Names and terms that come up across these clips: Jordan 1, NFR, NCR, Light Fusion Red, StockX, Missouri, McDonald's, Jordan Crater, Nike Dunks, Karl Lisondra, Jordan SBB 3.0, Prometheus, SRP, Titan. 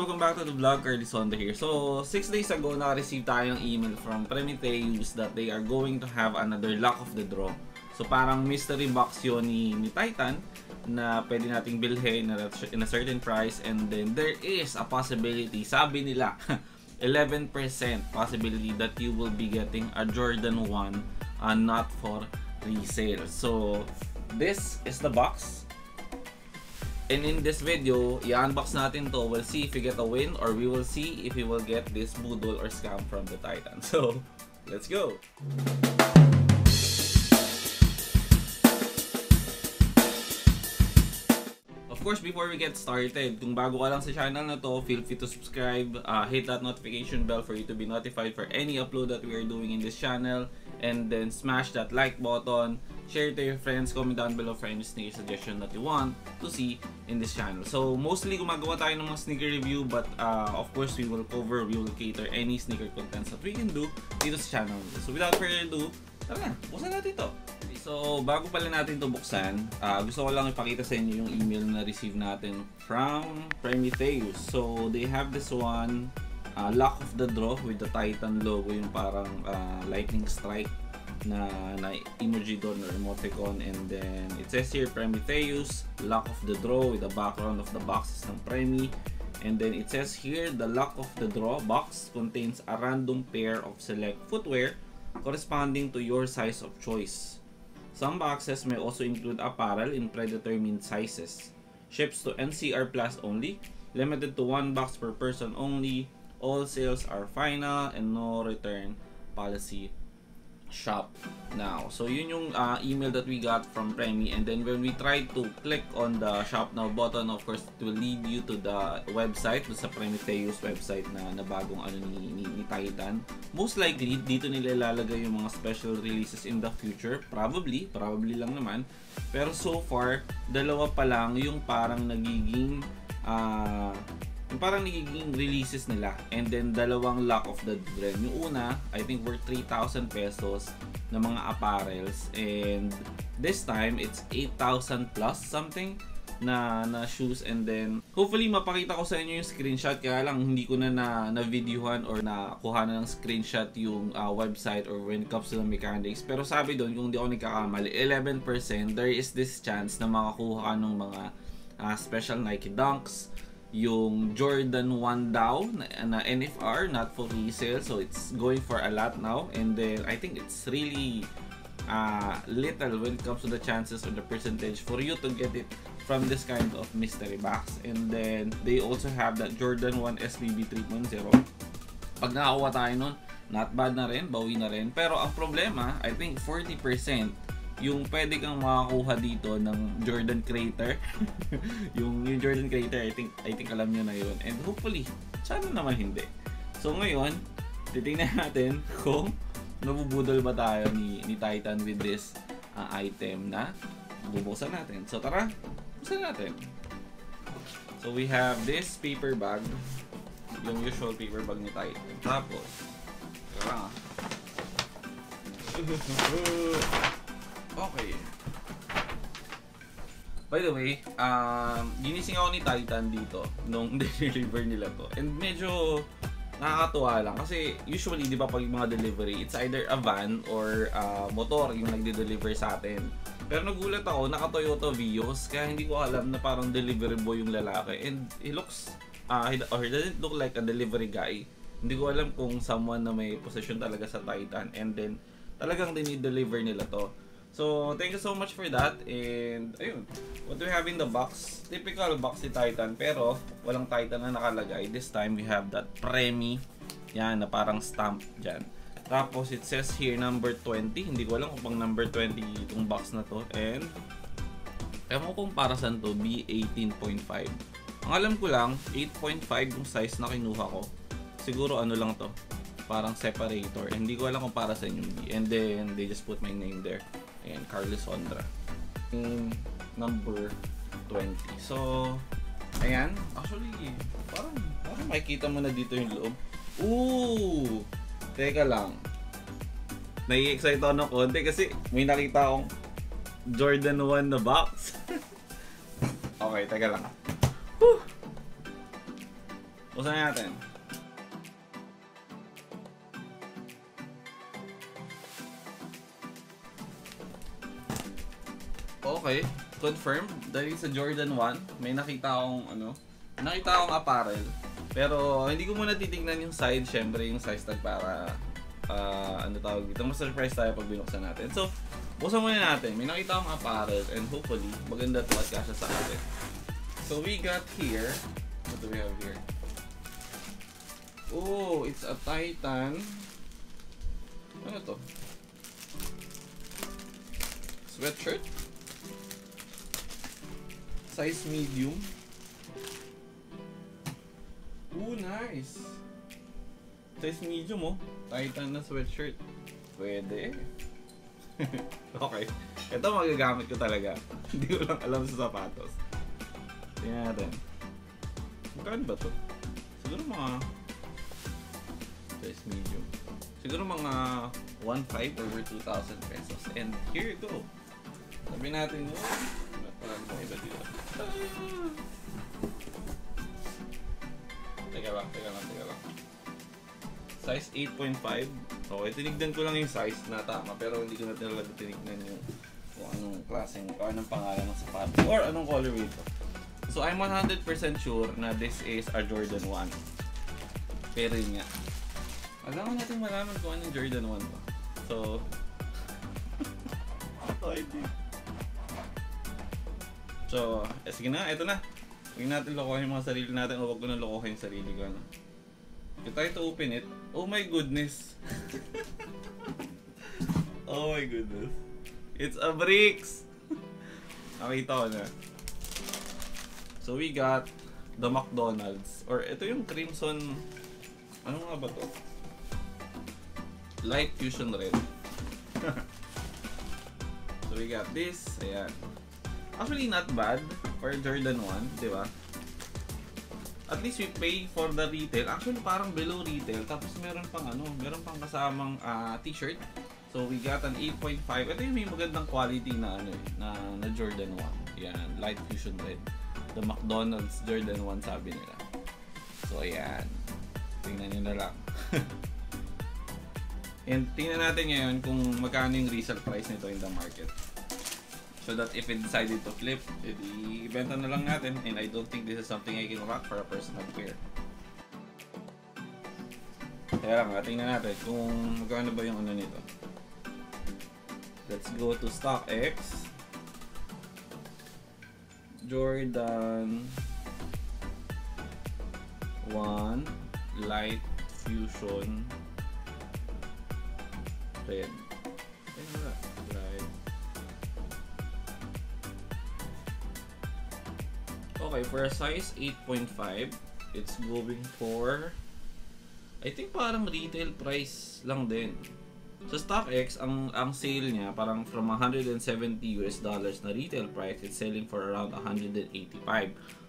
welcome back to the vlog. Karl Lisondra here. So, 6 days ago, na-receive tayo ng email from Prometheus that they are going to have another luck of the draw. So, parang mystery box yun ni Titan na pwede nating bilhin in a certain price, and then there is a possibility, sabi nila, 11% possibility that you will be getting a Jordan 1 not for resale. So, this is the box. And in this video, i-unbox natin to. We'll see if we get a win, or we will see if we will get this boodle or scam from the Titan. So, let's go! Of course, before we get started, kung bago ka lang sa channel na to, feel free to subscribe, hit that notification bell for you to be notified for any upload that we are doing in this channel, and then smash that like button. Share to your friends, comment down below for any sneaker suggestion that you want to see in this channel. So, mostly gumagawa tayo ng mga sneaker review, but of course, we will cater any sneaker contents that we can do dito sa channel. So, without further ado, tara na, buksan natin ito. Okay, so, bago pala natin ito buksan, gusto ko lang ipakita sa inyo yung email na receive natin from Prometheus. So, they have this one, Luck of the Draw with the Titan logo, yung parang lightning strike na emoji doon or emoticon, and then it says here Prometheus luck of the draw with the background of the boxes ng premi, and then it says here the luck of the draw box contains a random pair of select footwear corresponding to your size of choice. Some boxes may also include apparel in predetermined sizes. Ships to NCR Plus only, limited to one box per person only. All sales are final and no return policy. Shop now. So yun yung email that we got from Premi, and then when we try to click on the shop now button, of course it will lead you to the website, to sa Prometheus website na bagong ano ni Titan. Most likely dito nila ilalagay yung mga special releases in the future, probably lang naman, pero so far dalawa pa lang yung parang nagiging releases nila, and then dalawang luck of the brand. Yung una, I think worth 3,000 pesos na mga apparels, and this time it's 8,000 plus something na shoes, and then hopefully mapakita ko sa inyo yung screenshot, kaya lang hindi ko na videohan or nakuha na ng screenshot yung website or when it comes to the mechanics, pero sabi doon, kung di ako nagkakamali, 11% there is this chance na makakuha ka ng mga special Nike Dunks, yung Jordan 1 daw na NFR, not for resale, so it's going for a lot now, and then I think it's really little when it comes to the chances or the percentage for you to get it from this kind of mystery box. And then they also have that Jordan 1 SBB 3.0. Pag nakakuha tayo nun, not bad na rin, bawi na rin, pero ang problema, I think 40% yung pwede kang makakuha dito ng Jordan Crater. yung Jordan Crater, I think alam niyo na yun, and hopefully sana naman hindi. So ngayon titingnan natin kung nabubudol ba tayo ni Titan with this item na bubuksan natin. So tara, buksan natin. So we have this paper bag, yung usual paper bag ni Titan, tapos okay. By the way, ginising ako ni Titan dito nung deliver nila to. And medyo nakakatuwa lang kasi usually, di ba, pag mga delivery, it's either a van or motor yung nagde-deliver sa atin. Pero nagulat ako, naka-Toyota Vios, kaya hindi ko alam na parang delivery boy yung lalaki. And he looks, or he doesn't look like a delivery guy. Hindi ko alam kung someone na may position talaga sa Titan. And then, talagang dinideliver nila to. So, thank you so much for that, and ayun, what do we have in the box? Typical box ni Titan, pero walang Titan na nakalagay. This time, we have that Premi, yan, na parang stamp dyan. Tapos, it says here, number 20. Hindi ko alam kung pang number 20 itong box na to, and ewan ko kung para saan to, B18.5. Ang alam ko lang, 8.5 yung size na kinuha ko. Siguro ano lang to, parang separator. Hindi ko alam kung para saan yung B, and then they just put my name there. Ayan, Karl Lisondra. Number 20. So, ayan. Actually, parang makikita mo na dito yung loob. Ooh! Teka lang. Nai-excite ako ng konti kasi may nakita akong Jordan 1 na box. Okay, teka lang. Woo! Usan natin. Okay, confirmed. Dahil sa Jordan 1, may nakita akong ano, nakita akong apparel. Pero hindi ko muna titignan yung side, syempre yung size tag para ano tawag dito, ma-surprise tayo pag binuksan natin. So, buksan muna natin. May nakita akong apparel and hopefully maganda to at kasya sa atin. So, we got here, what do we have here? Oh, it's a Titan. Ano to? Sweatshirt? Size medium. Ooh, nice. Size medium, oh. Titan na sweatshirt. Pwede. Okay. Ito magagamit ko talaga. Hindi ko lang alam sa sapatos. Tingnan natin. Magkano ba to? Siguro mga... size medium. Siguro mga 1.5 over 2,000 pesos. And here you go. Sabi natin, oh. Walang mga iba dito. Teka lang. Size 8.5. Okay, tinignan ko lang yung size na tama. Pero hindi ko na talaga tinignan yung kung anong klaseng, o anong pangalan ng sapatos, or anong color ito. So, I'm 100% sure na this is a Jordan 1. Pero yun nga. Alam natin malaman kung anong Jordan 1 ba. So, So, eh, sige na, eto na. Huwag natin lokohin mga sarili natin o huwag ko na lokohin yung sarili ko. Ano? You try to open it. Oh my goodness! Oh my goodness. It's a bricks! Nakita ko na. So, we got the McDonald's. Or ito yung Crimson... ano nga ba to? Light Fusion Red. So, we got this. Ayan. Actually, not bad for Jordan 1, di ba? At least we pay for the retail. Actually, parang below retail. Tapos meron pang ano, meron pang kasamang t-shirt. So, we got an 8.5. Ito yung may magandang quality na ano na Jordan 1. Yan, Light Fusion Red. The McDonald's Jordan 1 sabi nila. So, ayan. Tingnan nyo na lang. And tingnan natin ngayon kung magkano yung resale price nito in the market. So that if it decided to flip, ibenta na lang natin, and I don't think this is something I can rock for a personal pair. Kaya lang, tingnan natin kung magkano ba yung ano nito. Let's go to StockX. Jordan 1 Light Fusion Red. Okay, for a size 8.5, it's going for, I think parang retail price lang din. Sa StockX, ang sale niya, parang from $170 na retail price, it's selling for around 185.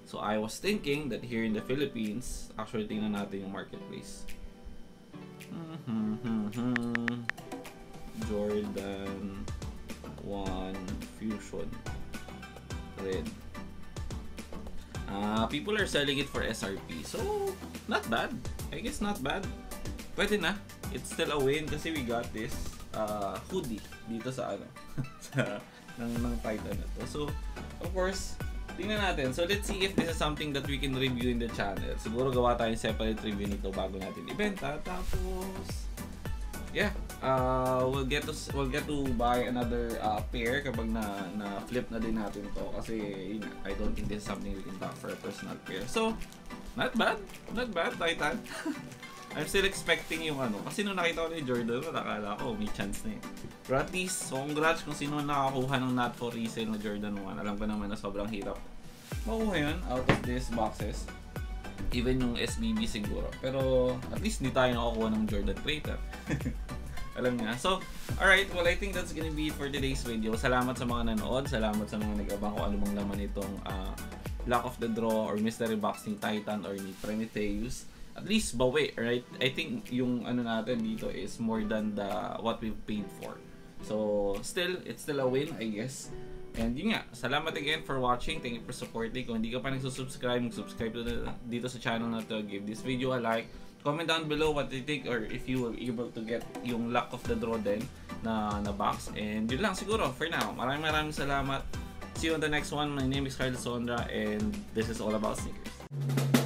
So I was thinking that here in the Philippines, actually tingnan natin yung marketplace. Jordan 1 Fusion Red. People are selling it for SRP, so not bad. I guess not bad. Pwede na. It's still a win kasi we got this hoodie dito sa ano sa ng Titan na to. So of course, tingnan natin. So let's see if this is something that we can review in the channel. Siguro gawa tayong separate review nito bago natin ibenta. Tapos yeah, we'll get to buy another pair kapag na flip na din natin to kasi I don't think this is something we can talk for a personal pair. So, not bad Titan. I'm still expecting yung ano kasi nung nakita ko ni Jordan, nakala ko may chance na yun. Pero at least, congrats kung sino nakakuha ng not for resale na Jordan 1. Alam ko naman na sobrang hirap makuha yun out of these boxes. Even yung SBB siguro. Pero at least hindi tayo nakakuha ng Jordan Crater. Alam nga. So, alright. Well, I think that's gonna be it for today's video. Salamat sa mga nanood. Salamat sa mga nag-abang kung anumang laman itong Luck of the Draw or Mystery Box ni Titan or ni Prometheus. At least, bawi. Right? I think yung ano natin dito is more than what we paid for. So, still, it's still a win, I guess. And yun nga, salamat again for watching. Thank you for supporting. Kung hindi ka pa nagsusubscribe, mag-subscribe dito sa channel na to. Give this video a like. Comment down below what you think or if you were able to get yung luck of the draw din na box. And yun lang siguro for now. Maraming salamat. See you on the next one. My name is Karl Lisondra and this is all about sneakers.